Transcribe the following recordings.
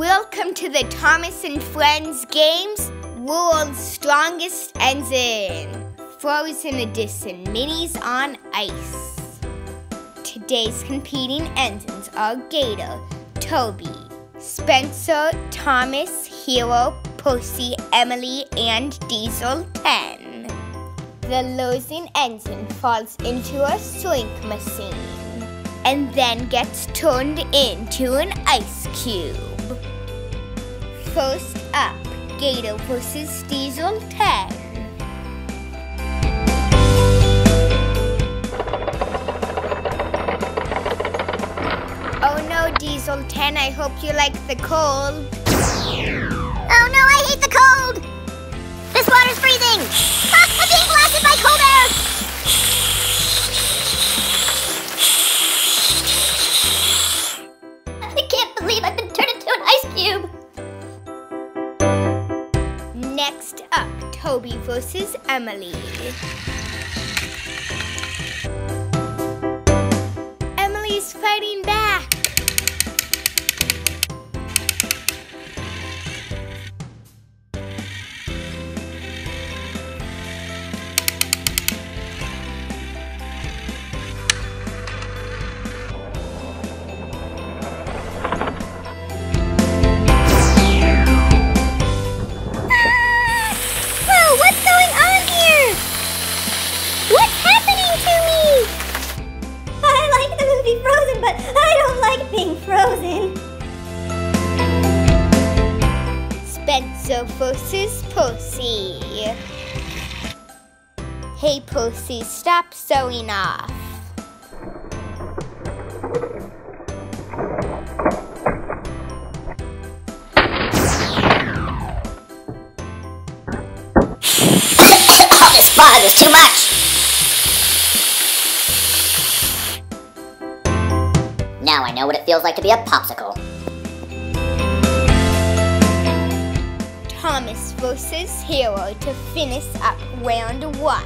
Welcome to the Thomas and Friends Games, World's Strongest Engine, Frozen Edition Minis on Ice. Today's competing engines are Gator, Toby, Spencer, Thomas, Hiro, Percy, Emily, and Diesel 10. The losing engine falls into a shrink machine and then gets turned into an ice cube. First up, Gator versus Diesel 10. Oh no, Diesel 10, I hope you like the cold. Oh no, I hate the cold! This water's freezing! Ah, I'm being blasted by cold air! Next up, Toby versus Emily. Emily's fighting back. Spencer versus Percy. Hey Percy, stop sewing off. Oh, this bothers too much. Now I know what it feels like to be a popsicle. Thomas versus Hiro to finish up round one.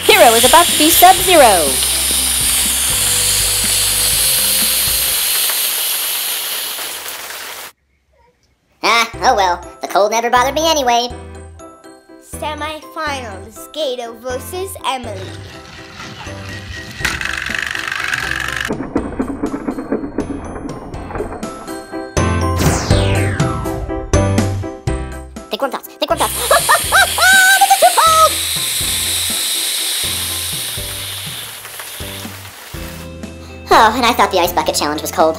Hiro is about to be Sub-Zero. Oh well, the cold never bothered me anyway. Semi-finals, Gator versus Emily. Think warm thoughts. This is too cold! Oh, and I thought the ice bucket challenge was cold.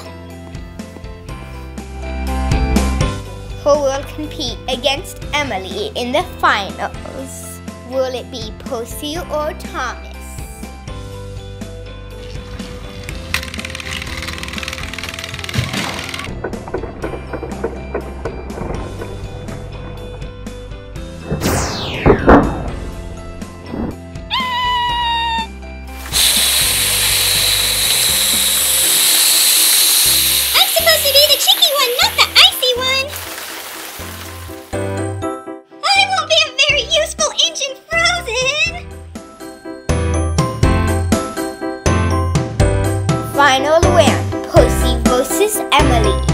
Who will compete against Emily in the finals? Will it be Percy or Thomas? I'm supposed to be the cheeky one, not the icy one! Final round, Percy versus Emily.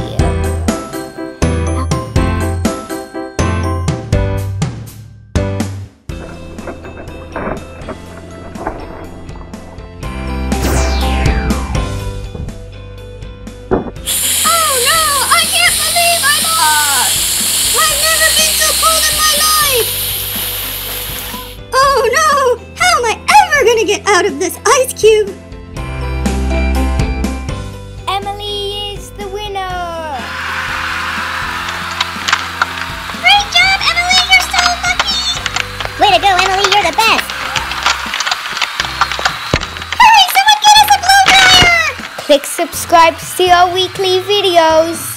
Click subscribe to see our weekly videos.